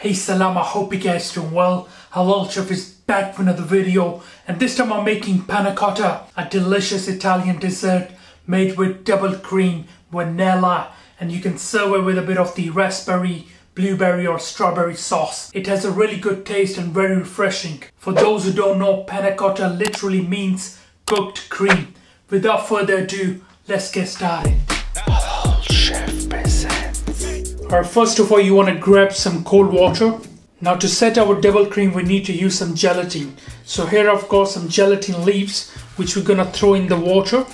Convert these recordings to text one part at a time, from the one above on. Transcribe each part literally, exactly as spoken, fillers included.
Hey salam, I hope you guys doing well. Halal Chef is back for another video, and this time I'm making panna cotta, a delicious Italian dessert made with double cream vanilla, and you can serve it with a bit of the raspberry, blueberry or strawberry sauce. It has a really good taste and very refreshing. For those who don't know, panna cotta literally means cooked cream. Without further ado, let's get started. Halal Chef presents. Alright, first of all, you want to grab some cold water. Now to set our double cream, we need to use some gelatin. So here I've got some gelatin leaves, which we're going to throw in the water.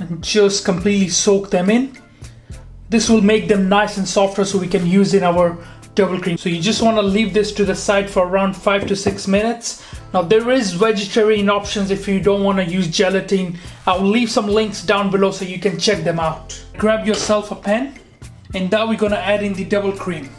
And just completely soak them in. This will make them nice and softer so we can use in our double cream. So you just want to leave this to the side for around five to six minutes. Now there is vegetarian options if you don't want to use gelatin. I'll leave some links down below so you can check them out. Grab yourself a pan, and now we're going to add in the double cream.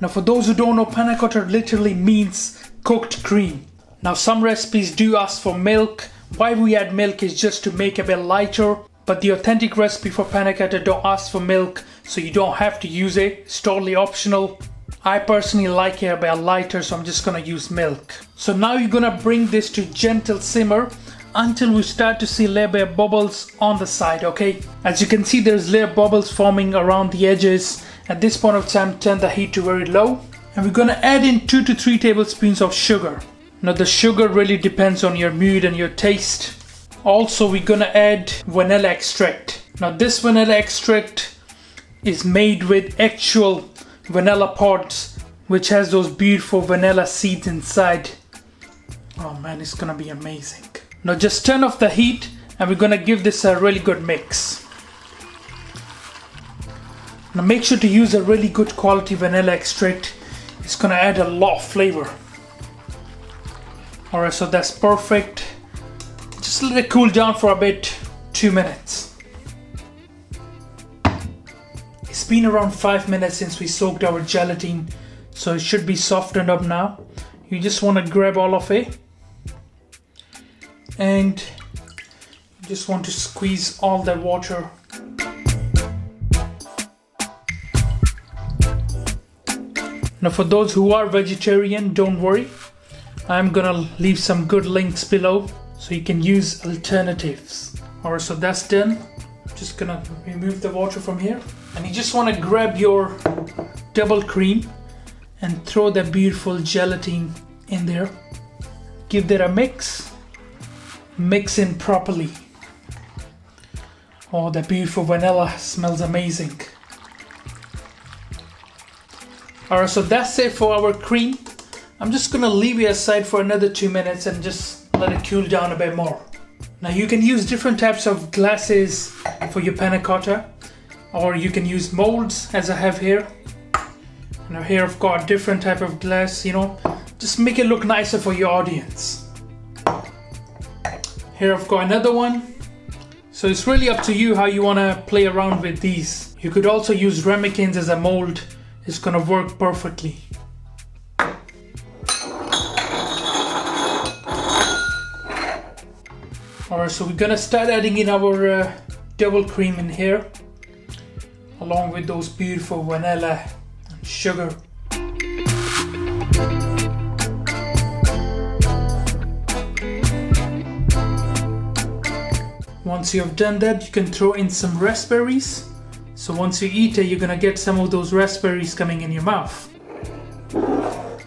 Now for those who don't know, panna cotta literally means cooked cream. Now some recipes do ask for milk. Why we add milk is just to make it a bit lighter. But the authentic recipe for panna cotta don't ask for milk, so you don't have to use it. It's totally optional. I personally like it a bit lighter, so I'm just gonna use milk. So now you're gonna bring this to gentle simmer until we start to see layer by bubbles on the side, okay? As you can see, there's layer bubbles forming around the edges. At this point of time, turn the heat to very low. And we're gonna add in two to three tablespoons of sugar. Now the sugar really depends on your mood and your taste. Also, we're gonna add vanilla extract. Now this vanilla extract is made with actual vanilla pods, which has those beautiful vanilla seeds inside. Oh man, it's gonna be amazing. Now just turn off the heat, and we're gonna give this a really good mix. Now make sure to use a really good quality vanilla extract. It's gonna add a lot of flavor. Alright, so that's perfect. Just let it cool down for a bit, two minutes. It's been around five minutes since we soaked our gelatin, so it should be softened up now. You just want to grab all of it, and you just want to squeeze all that water. Now for those who are vegetarian, don't worry. I'm gonna leave some good links below, so you can use alternatives. Alright, so that's done. I'm just gonna remove the water from here. And you just wanna grab your double cream and throw that beautiful gelatin in there. Give that a mix. Mix in properly. Oh, that beautiful vanilla smells amazing. Alright, so that's it for our cream. I'm just gonna leave it aside for another two minutes and just let it cool down a bit more. Now you can use different types of glasses for your panna cotta, or you can use molds as I have here. Now here I've got a different type of glass, you know, just make it look nicer for your audience. Here I've got another one. So it's really up to you how you want to play around with these. You could also use ramekins as a mold. It's gonna work perfectly. Alright, so we're gonna start adding in our uh, double cream in here, along with those beautiful vanilla and sugar. Once you have done that, you can throw in some raspberries. So once you eat it, you're gonna get some of those raspberries coming in your mouth.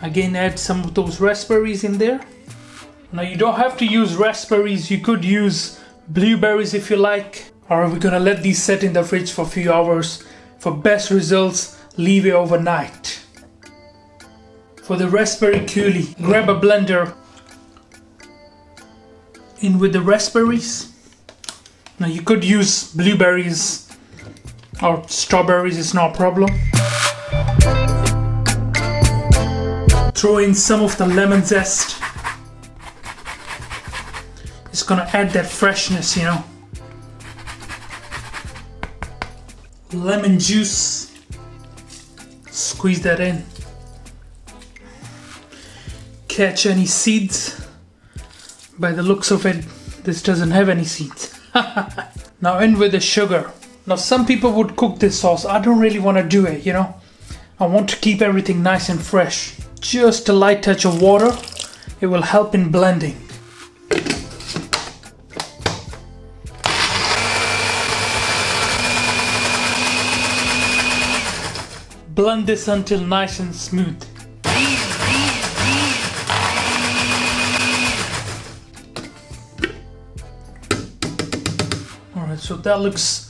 Again, add some of those raspberries in there. Now you don't have to use raspberries, you could use blueberries if you like. Or we're gonna let these set in the fridge for a few hours. For best results, leave it overnight. For the raspberry coulis, grab a blender. In with the raspberries. Now you could use blueberries or strawberries, it's no problem. Throw in some of the lemon zest. It's gonna add that freshness, you know. Lemon juice. Squeeze that in. Catch any seeds. By the looks of it, this doesn't have any seeds. Now in with the sugar. Now some people would cook this sauce. I don't really want to do it, you know. I want to keep everything nice and fresh. Just a light touch of water. It will help in blending. Blend this until nice and smooth. Alright, so that looks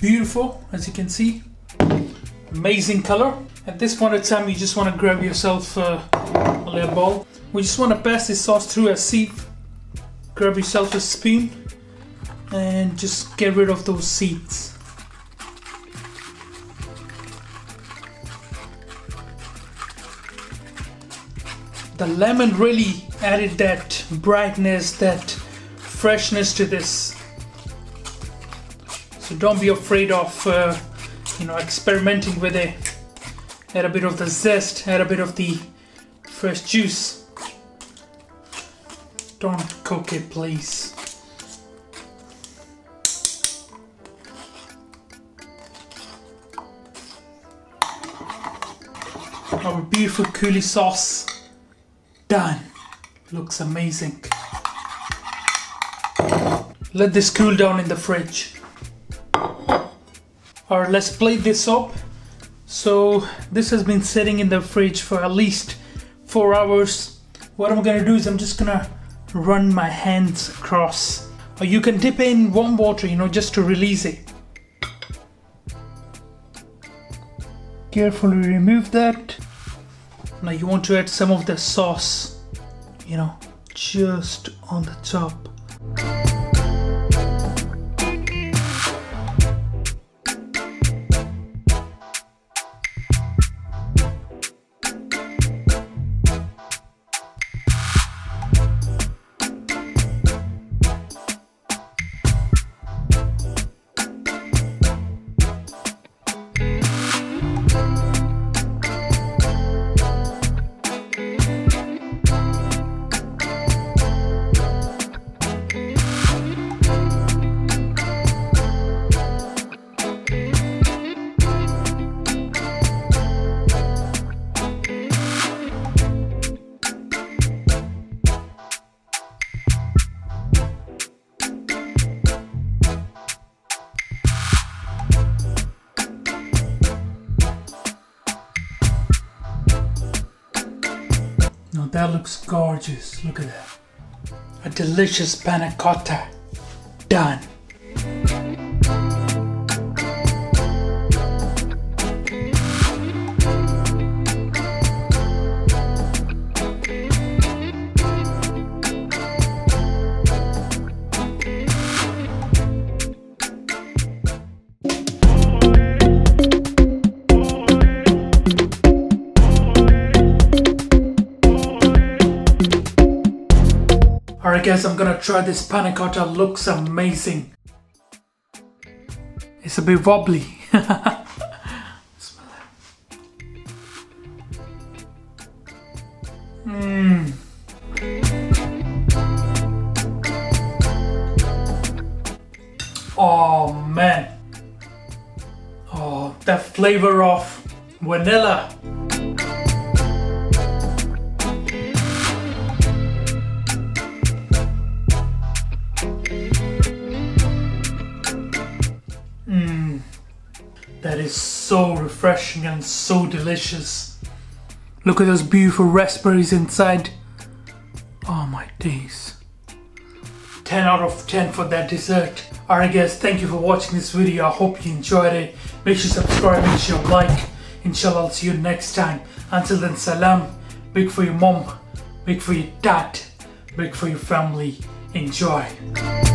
beautiful, as you can see. Amazing color. At this point in time, you just want to grab yourself uh, a little bowl. We just want to pass this sauce through a sieve. Grab yourself a spoon and just get rid of those seeds. The lemon really added that brightness, that freshness to this. So don't be afraid of uh, you know, experimenting with it. Add a bit of the zest, add a bit of the fresh juice. Don't cook it, please. Our beautiful coulis sauce. Done. Looks amazing. Let this cool down in the fridge. Alright, let's plate this up. So this has been sitting in the fridge for at least four hours. What I'm gonna do is I'm just gonna run my hands across. Or you can dip in warm water, you know, just to release it. Carefully remove that. Now you want to add some of the sauce, you know, just on the top. That looks gorgeous, look at that. A delicious panna cotta, done. Alright guys, I'm gonna try this panna cotta. Looks amazing. It's a bit wobbly. Mmm. Oh man. Oh, that flavor of vanilla. That is so refreshing and so delicious. Look at those beautiful raspberries inside. Oh my days. ten out of ten for that dessert. Alright guys, thank you for watching this video. I hope you enjoyed it. Make sure you subscribe, make sure you like. Inshallah, I'll see you next time. Until then, salam. Big for your mom. Big for your dad. Big for your family. Enjoy.